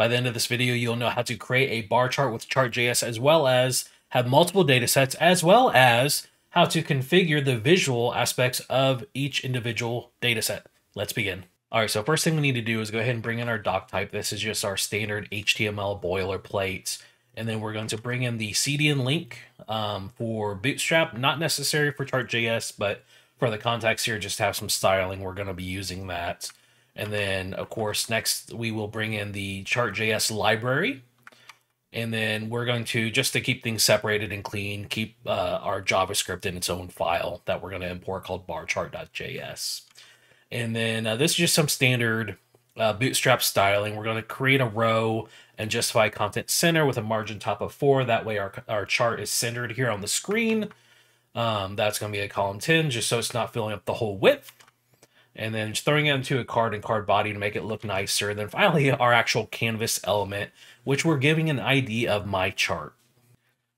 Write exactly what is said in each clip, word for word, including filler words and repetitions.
By the end of this video, you'll know how to create a bar chart with Chart.js, as well as have multiple data sets, as well as how to configure the visual aspects of each individual data set. Let's begin. All right, so first thing we need to do is go ahead and bring in our doc type. This is just our standard H T M L boilerplate. And then we're going to bring in the C D N link um, for Bootstrap, not necessary for Chart.js, but for the context here, just have some styling. We're going to be using that. And then, of course, next we will bring in the Chart.js library. And then we're going to, just to keep things separated and clean, keep uh, our JavaScript in its own file that we're going to import called barchart.js. And then uh, this is just some standard uh, Bootstrap styling. We're going to create a row and justify content center with a margin top of four. That way our, our chart is centered here on the screen. Um, that's going to be a column ten, just so it's not filling up the whole width. And then just throwing it into a card and card body to make it look nicer. And then finally, our actual canvas element, which we're giving an I D of my chart.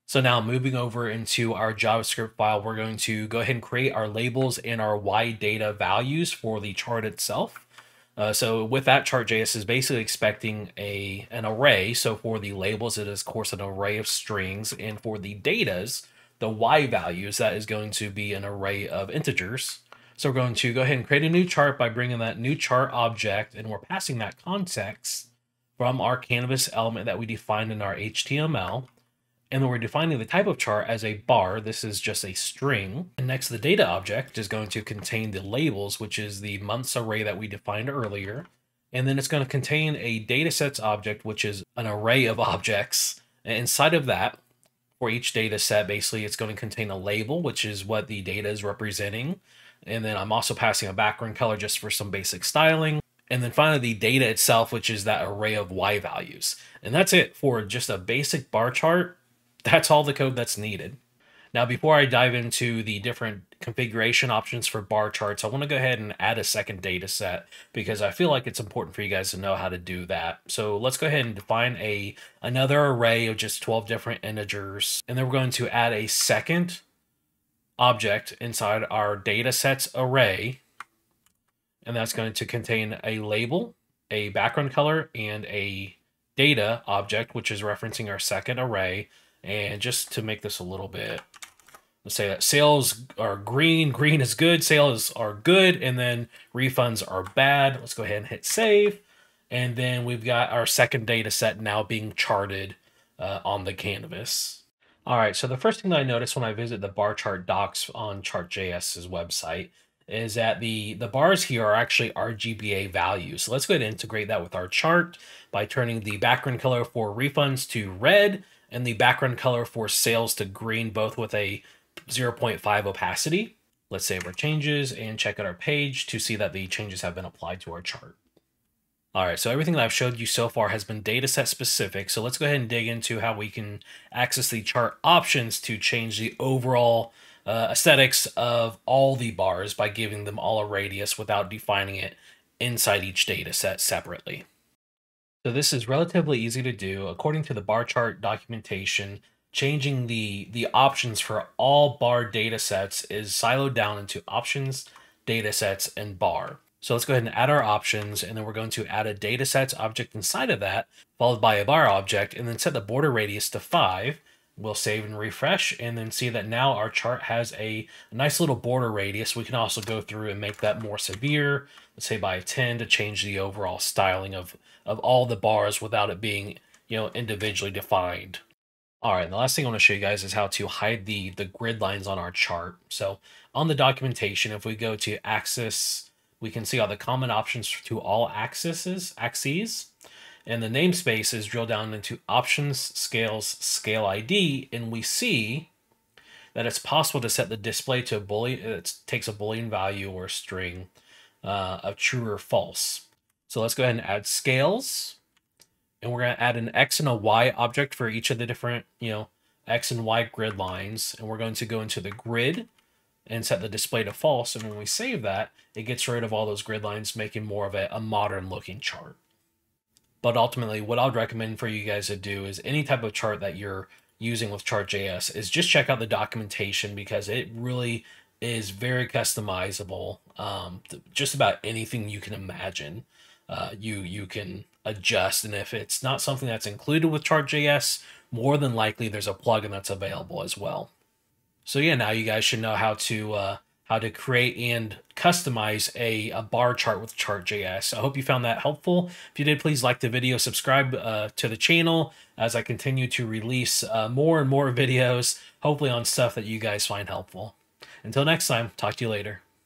So now moving over into our JavaScript file, we're going to go ahead and create our labels and our Y data values for the chart itself. Uh, so with that, Chart.js is basically expecting a an array. So for the labels, it is, of course, an array of strings. And for the datas, the Y values, that is going to be an array of integers. So we're going to go ahead and create a new chart by bringing that new chart object, and we're passing that context from our canvas element that we defined in our H T M L. And then we're defining the type of chart as a bar. This is just a string. And next, the data object is going to contain the labels, which is the months array that we defined earlier. And then it's going to contain a datasets object, which is an array of objects. And inside of that, for each data set, basically, it's going to contain a label, which is what the data is representing. And then I'm also passing a background color just for some basic styling. And then finally the data itself, which is that array of Y values. And that's it for just a basic bar chart. That's all the code that's needed. Now, before I dive into the different configuration options for bar charts, I want to go ahead and add a second data set because I feel like it's important for you guys to know how to do that. So let's go ahead and define a another array of just twelve different integers. And then we're going to add a second object inside our datasets array, and that's going to contain a label, a background color, and a data object, which is referencing our second array. And just to make this a little bit, let's say that sales are green, green is good, sales are good, and then refunds are bad. Let's go ahead and hit save. And then we've got our second data set now being charted uh, on the canvas. All right, so the first thing that I notice when I visit the bar chart docs on Chart.js's website is that the, the bars here are actually R G B A values. So let's go ahead and integrate that with our chart by turning the background color for refunds to red and the background color for sales to green, both with a zero point five opacity. Let's save our changes and check out our page to see that the changes have been applied to our chart. All right, so everything that I've showed you so far has been data set specific. So let's go ahead and dig into how we can access the chart options to change the overall uh, aesthetics of all the bars by giving them all a radius without defining it inside each data set separately. So this is relatively easy to do. According to the bar chart documentation, changing the, the options for all bar data sets is siloed down into options, data sets, and bar. So let's go ahead and add our options, and then we're going to add a datasets object inside of that, followed by a bar object, and then set the border radius to five. We'll save and refresh, and then see that now our chart has a nice little border radius. We can also go through and make that more severe, let's say by ten, to change the overall styling of, of all the bars without it being, you know, individually defined. All right, and the last thing I want to show you guys is how to hide the, the grid lines on our chart. So on the documentation, if we go to access, we can see all the common options to all axes, axes, and the namespace is drilled down into options, scales, scale I D, and we see that it's possible to set the display to a boolean. It takes a boolean value or string uh, of true or false. So let's go ahead and add scales, and we're going to add an X and a Y object for each of the different, you know, X and Y grid lines, and we're going to go into the grid and set the display to false. And when we save that, it gets rid of all those grid lines, making more of a, a modern looking chart. But ultimately, what I'd recommend for you guys to do is any type of chart that you're using with Chart.js is just check out the documentation, because it really is very customizable. Um, just about anything you can imagine, uh, you, you can adjust. And if it's not something that's included with Chart.js, more than likely there's a plugin that's available as well. So yeah, now you guys should know how to uh, how to create and customize a, a bar chart with Chart.js. I hope you found that helpful. If you did, please like the video, subscribe uh, to the channel as I continue to release uh, more and more videos, hopefully on stuff that you guys find helpful. Until next time, talk to you later.